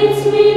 It's me.